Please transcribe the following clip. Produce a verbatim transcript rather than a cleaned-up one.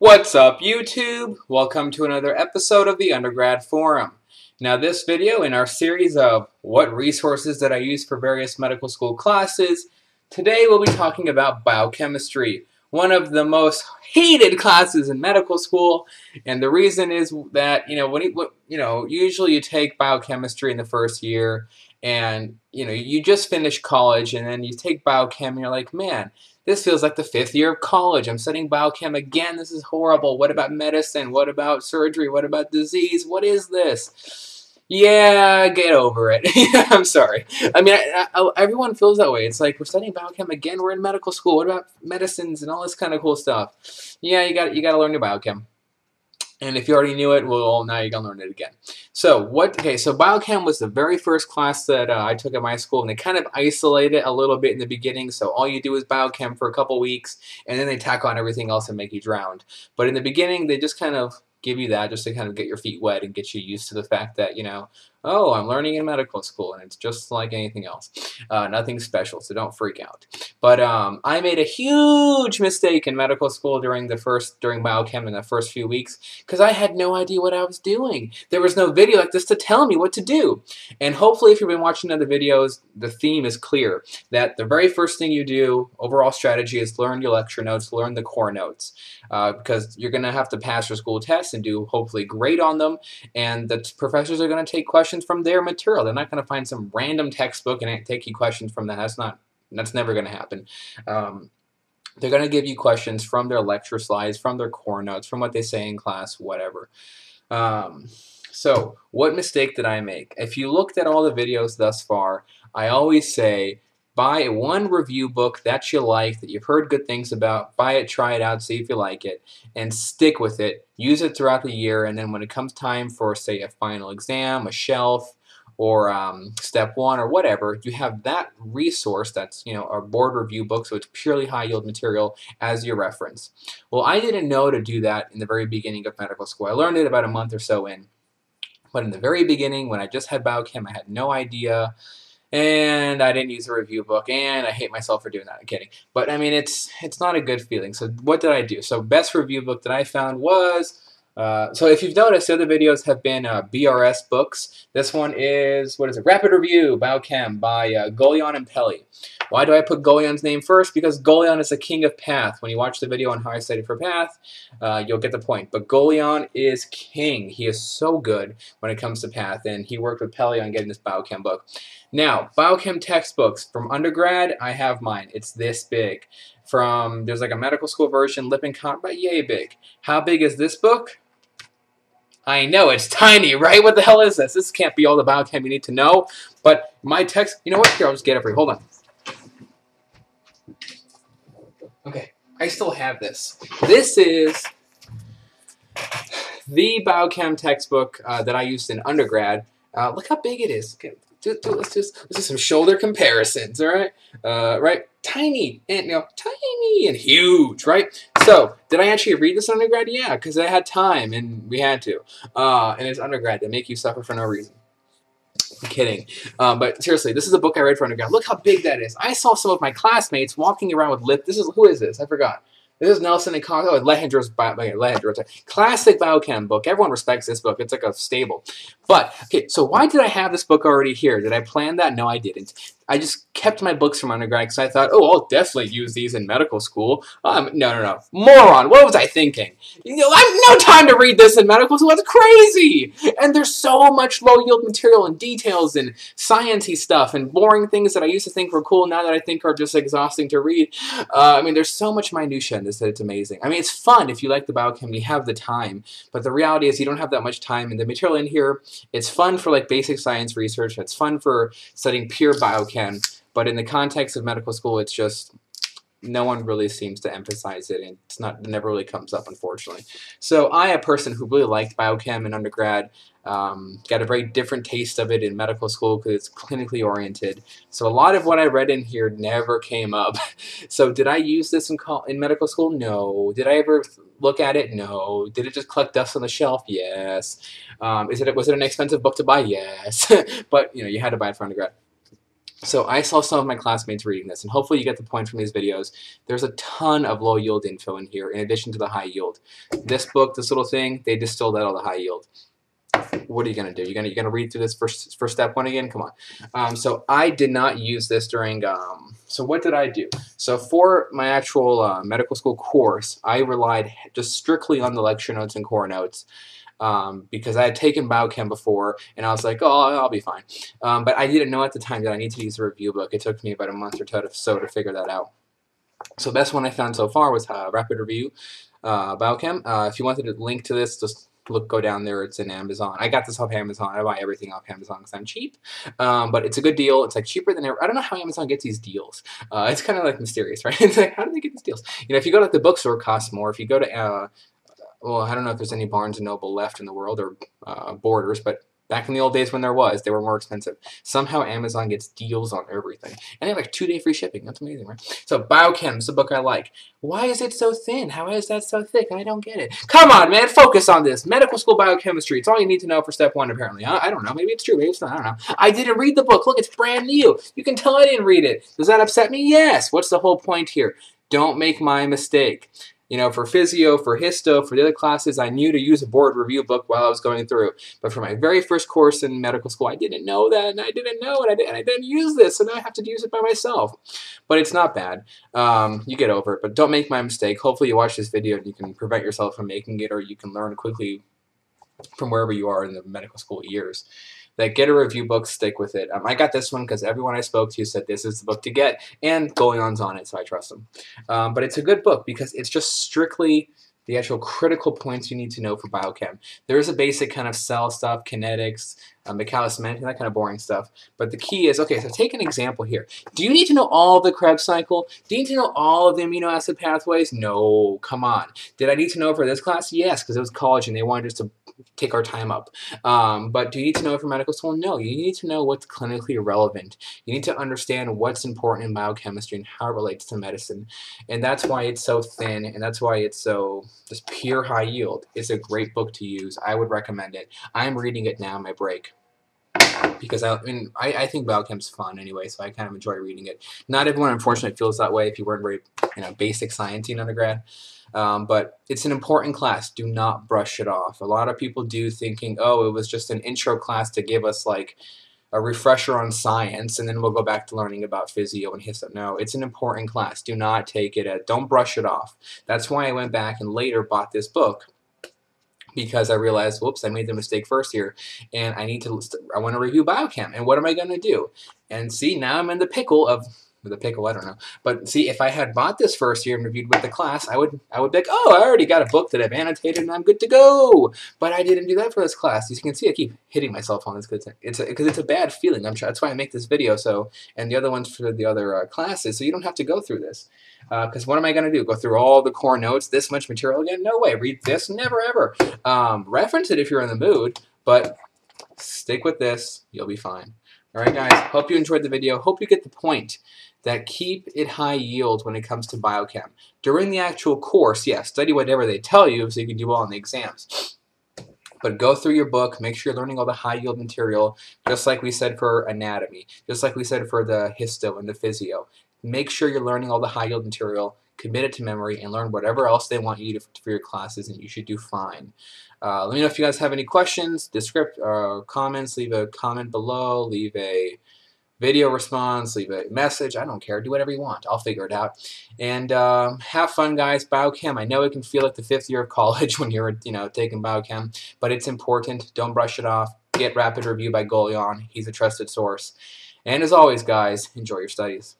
What's up, YouTube? Welcome to another episode of the Undergrad Forum. Now, this video in our series of what resources did I use for various medical school classes, today we'll be talking about biochemistry, one of the most hated classes in medical school. And the reason is that, you know, when you, you know, usually you take biochemistry in the first year and, you know, you just finish college and then you take biochem and you're like, man, this feels like the fifth year of college. I'm studying biochem again. This is horrible. What about medicine? What about surgery? What about disease? What is this? Yeah, get over it. I'm sorry. I mean, I, I, everyone feels that way. It's like, we're studying biochem again. We're in medical school. What about medicines and all this kind of cool stuff? Yeah, you got you got to learn your biochem. And if you already knew it, well, now you're going to learn it again. So, what? Okay, so biochem was the very first class that uh, I took at my school, and they kind of isolate it a little bit in the beginning, so all you do is biochem for a couple weeks, and then they tack on everything else and make you drowned. But in the beginning, they just kind of give you that just to kind of get your feet wet and get you used to the fact that, you know, oh, I'm learning in medical school, and it's just like anything else. Uh, nothing special, so don't freak out. But um, I made a huge mistake in medical school during the first during biochem in the first few weeks because I had no idea what I was doing. There was no video like this to tell me what to do. And hopefully, if you've been watching other videos, the theme is clear that the very first thing you do, overall strategy, is learn your lecture notes, learn the core notes, uh, because you're going to have to pass your school tests and do hopefully great on them. And the professors are going to take questions from their material. They're not going to find some random textbook and take you questions from that. That's not. That's never going to happen. Um, they're going to give you questions from their lecture slides, from their core notes, from what they say in class, whatever. Um, so, what mistake did I make? If you looked at all the videos thus far, I always say, buy one review book that you like, that you've heard good things about, buy it, try it out, see if you like it, and stick with it. Use it throughout the year, and then when it comes time for, say, a final exam, a shelf, or um, step one, or whatever, you have that resource that's, you know, a board review book, so it's purely high-yield material as your reference. Well, I didn't know to do that in the very beginning of medical school. I learned it about a month or so in. But in the very beginning, when I just had biochem, I had no idea. And I didn't use a review book, and I hate myself for doing that. I'm kidding. But, I mean, it's it's not a good feeling. So what did I do? So best review book that I found was, uh, so if you've noticed, the other videos have been uh, B R S books. This one is, what is it, Rapid Review Biochem by uh, Goljan and Pelly. Why do I put Goljan's name first? Because Goljan is the king of Path. When you watch the video on how I studied for Path, uh, you'll get the point. But Goljan is king. He is so good when it comes to Path, and he worked with Pelly on getting this biochem book. Now, biochem textbooks. From undergrad, I have mine. It's this big. From, there's like a medical school version, Lippincott, but yay big. How big is this book? I know, it's tiny, right? What the hell is this? This can't be all the biochem you need to know. But my text, you know what? Here, I'll just get it for you. Hold on. Okay, I still have this. This is the biochem textbook uh, that I used in undergrad. Uh, look how big it is. Okay, do, do, let's, just, let's do some shoulder comparisons, all right? Uh, right? Tiny, and you know, tiny and huge, right? So, did I actually read this in undergrad? Yeah, because I had time and we had to. Uh, and it's undergrad. They make you suffer for no reason. I'm kidding. Um, but seriously, this is a book I read for undergrad. Look how big that is. I saw some of my classmates walking around with lip. This is, who is this? I forgot. This is Nelson and Cox. Oh, Lehinger's bio, Lehinger, classic biochem book. Everyone respects this book. It's like a staple. But, okay, so why did I have this book already here? Did I plan that? No, I didn't. I just kept my books from undergrad because I thought, oh, I'll definitely use these in medical school. Um, no, no, no. Moron, what was I thinking? You know, I have no time to read this in medical school. That's crazy. And there's so much low-yield material and details and science-y stuff and boring things that I used to think were cool now that I think are just exhausting to read. Uh, I mean, there's so much minutiae in this that it's amazing. I mean, it's fun if you like the biochem, you have the time. But the reality is you don't have that much time. And the material in here, it's fun for like basic science research. It's fun for studying pure biochem. But in the context of medical school, it's just no one really seems to emphasize it, and it's not it never really comes up, unfortunately. So I, a person who really liked biochem in undergrad, um, got a very different taste of it in medical school because it's clinically oriented. So a lot of what I read in here never came up. So did I use this in, in medical school? No. Did I ever look at it? No. Did it just collect dust on the shelf? Yes. Um, is it was it an expensive book to buy? Yes. But you know you had to buy it for undergrad. So I saw some of my classmates reading this, and hopefully you get the point from these videos. There's a ton of low yield info in here in addition to the high yield. This book, this little thing, they distilled out all the high yield. What are you going to do? You're going to read through this first, first step one again? Come on. Um, so I did not use this during, um, so what did I do? So for my actual uh, medical school course, I relied just strictly on the lecture notes and core notes. Um, because I had taken biochem before, and I was like, oh, I'll be fine. Um, but I didn't know at the time that I needed to use a review book. It took me about a month or so to figure that out. So best one I found so far was uh, Rapid Review uh, Biochem. Uh, if you wanted a link to this, just look, go down there. It's in Amazon. I got this off Amazon. I buy everything off Amazon because I'm cheap. Um, but it's a good deal. It's like cheaper than ever. I don't know how Amazon gets these deals. Uh, it's kind of like mysterious, right? It's like, how do they get these deals? You know, if you go to like, the bookstore, it costs more. If you go to... Uh, Well, I don't know if there's any Barnes and Noble left in the world or uh, Borders, but back in the old days when there was, they were more expensive. Somehow Amazon gets deals on everything. And they have like two-day free shipping. That's amazing, right? So Biochem is the book I like. Why is it so thin? How is that so thick? I don't get it. Come on, man. Focus on this. Medical school biochemistry. It's all you need to know for step one, apparently. I, I don't know. Maybe it's true. Maybe it's not. I don't know. I didn't read the book. Look, it's brand new. You can tell I didn't read it. Does that upset me? Yes. What's the whole point here? Don't make my mistake. You know, for physio, for histo, for the other classes, I knew to use a board review book while I was going through. But for my very first course in medical school, I didn't know that, and I didn't know it, and I didn't use this, so now I have to use it by myself. But it's not bad. Um, you get over it, but don't make my mistake. Hopefully you watch this video and you can prevent yourself from making it, or you can learn quickly from wherever you are in the medical school years. That get a review book, stick with it. Um, I got this one because everyone I spoke to said this is the book to get, and Goljan's on it, so I trust him. Um, but it's a good book because it's just strictly the actual critical points you need to know for biochem. There is a basic kind of cell stuff, kinetics, um, Michaelis Menten, that kind of boring stuff. But the key is, okay, so take an example here. Do you need to know all the Krebs cycle? Do you need to know all of the amino acid pathways? No, come on. Did I need to know for this class? Yes, because it was college and they wanted us to take our time up. Um, but do you need to know it for medical school? No, you need to know what's clinically relevant. You need to understand what's important in biochemistry and how it relates to medicine. And that's why it's so thin, and that's why it's so just pure high yield. It's a great book to use. I would recommend it. I'm reading it now, my break. Because I, I mean, I, I think biochem's fun anyway, so I kind of enjoy reading it. Not everyone, unfortunately, feels that way if you weren't very, you know, basic science in undergrad. Um, but it's an important class. Do not brush it off. A lot of people do, thinking, oh, it was just an intro class to give us like a refresher on science, and then we'll go back to learning about physio and histo. No, it's an important class. Do not take it. At, don't brush it off. That's why I went back and later bought this book, because I realized, whoops, I made the mistake first here, and I need to. I want to review biochem, and what am I going to do? And see, now I'm in the pickle of. The pickle, I don't know. But see, if I had bought this first year and reviewed with the class, I would I would be like, oh, I already got a book that I've annotated and I'm good to go. But I didn't do that for this class. As you can see, I keep hitting myself on this because it's because it's, it's a bad feeling. I'm sure that's why I make this video. So and the other ones for the other uh, classes, so you don't have to go through this. Because uh, what am I going to do? Go through all the core notes, this much material again? No way. Read this? Never ever. Um, reference it if you're in the mood, but stick with this. You'll be fine. All right, guys. Hope you enjoyed the video. Hope you get the point. That keep it high yield when it comes to biochem. During the actual course, yes, yeah, study whatever they tell you so you can do well on the exams. But go through your book, make sure you're learning all the high yield material, just like we said for anatomy, just like we said for the histo and the physio. Make sure you're learning all the high yield material, commit it to memory, and learn whatever else they want you to for your classes, and you should do fine. Uh, let me know if you guys have any questions, descript, uh, comments, leave a comment below, leave a video response, leave a message, I don't care, do whatever you want, I'll figure it out. And um, have fun, guys. Biochem, I know it can feel like the fifth year of college when you're, you know, taking biochem, but it's important, don't brush it off, get Rapid Review by Goljan, he's a trusted source. And as always, guys, enjoy your studies.